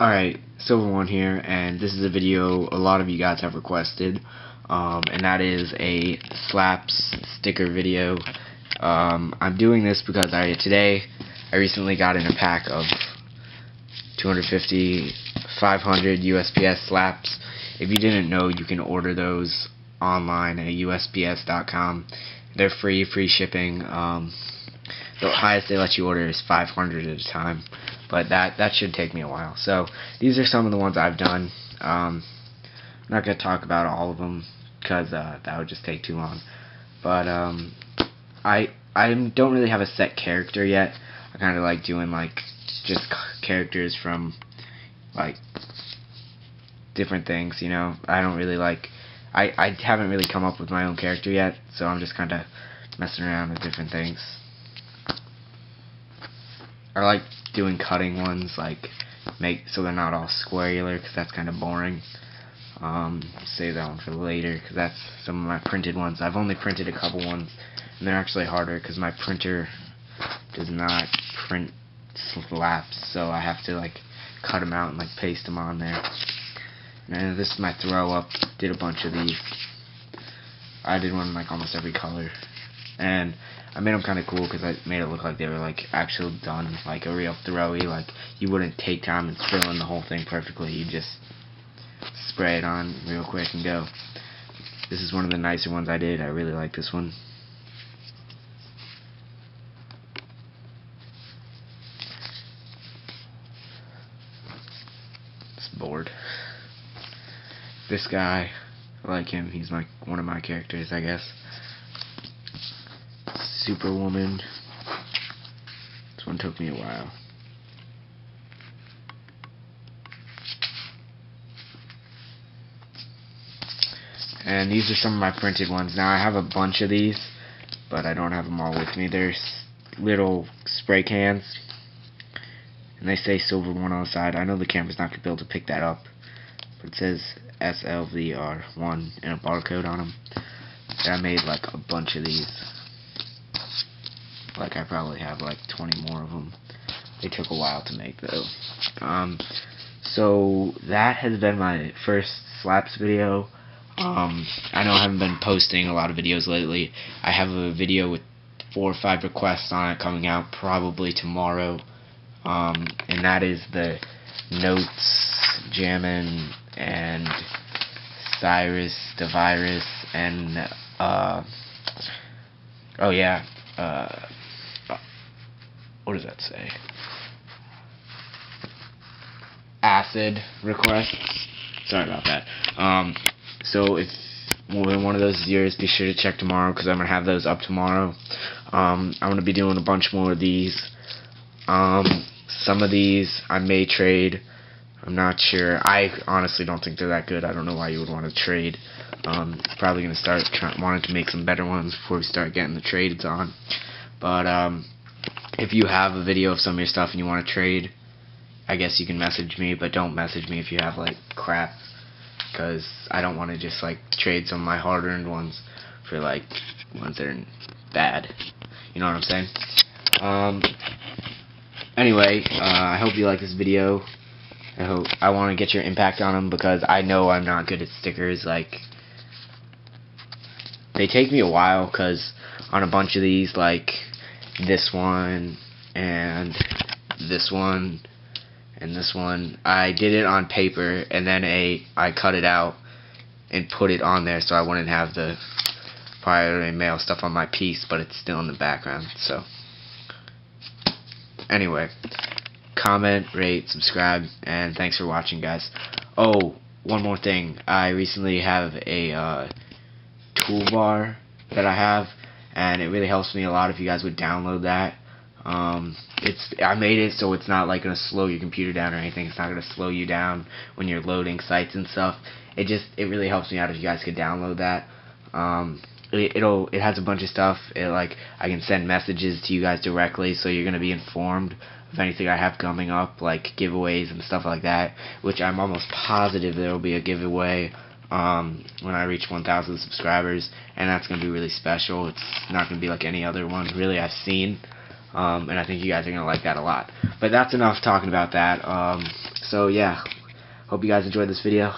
Alright, Silver One here, and this is a video a lot of you guys have requested, and that is a slaps sticker video. I'm doing this because today I recently got in a pack of 500 USPS slaps. If you didn't know, you can order those online at USPS.com. They're free shipping. The highest they let you order is 500 at a time, but that should take me a while. So these are some of the ones I've done. I'm not going to talk about all of them because that would just take too long. But I don't really have a set character yet. I kind of like doing just characters from different things, you know. I don't really I haven't really come up with my own character yet, so I'm just kind of messing around with different things. I like doing cutting ones, so they're not all squarular, because that's kind of boring. Save that one for later, because that's some of my printed ones. I've only printed a couple ones, and they're actually harder, because my printer does not print slaps, so I have to, cut them out and, paste them on there. And this is my throw-up. Did a bunch of these. I did one in, almost every color. And I made them kind of cool because I made it look like they were actually done, a real throwy. You wouldn't take time and fill in the whole thing perfectly. You just spray it on real quick and go. This is one of the nicer ones I did. I really like this one. It's bored. This guy, I like him. He's one of my characters, I guess. Superwoman. This one took me a while. And these are some of my printed ones. Now I have a bunch of these, but I don't have them all with me. They're little spray cans, and they say Silver One on the side. I know the camera's not going to be able to pick that up, but it says SLVR1 and a barcode on them. And I made a bunch of these. I probably have 20 more of them. They took a while to make though. So that has been my first slaps video. I know I haven't been posting a lot of videos lately. I have a video with 4 or 5 requests on it coming out probably tomorrow. And that is the Notes, Jammin', and Cyrus the Virus, and what does that say? Acid requests. Sorry about that. So if one of those is yours, be sure to check tomorrow because I'm gonna have those up tomorrow. I'm gonna be doing a bunch more of these. Some of these I may trade. I'm not sure. I honestly don't think they're that good. I don't know why you would want to trade. Probably gonna start wanting to make some better ones before we start getting the trades on. But if you have a video of some of your stuff and you want to trade, I guess you can message me, but don't message me if you have crap, because I don't want to just trade some of my hard-earned ones for ones that are bad. You know what I'm saying? Anyway, I hope you like this video. I want to get your impact on them because I know I'm not good at stickers. They take me a while because on a bunch of these this one, and this one, and this one. I did it on paper, and then I cut it out and put it on there so I wouldn't have the priority mail stuff on my piece, but it's still in the background. So, anyway, comment, rate, subscribe, and thanks for watching, guys. Oh, one more thing. I recently have a toolbar that I have, and it really helps me a lot if you guys would download that. I made it so it's not gonna slow your computer down or anything. It's not gonna slow you down when you're loading sites and stuff. It really helps me out if you guys could download that. It has a bunch of stuff. I can send messages to you guys directly, so you're gonna be informed of anything I have coming up, giveaways and stuff like that. Which I'm almost positive there will be a giveaway when I reach 1,000 subscribers, and that's going to be really special. It's not going to be like any other one really I've seen, and I think you guys are going to like that a lot. But that's enough talking about that. So yeah, hope you guys enjoyed this video.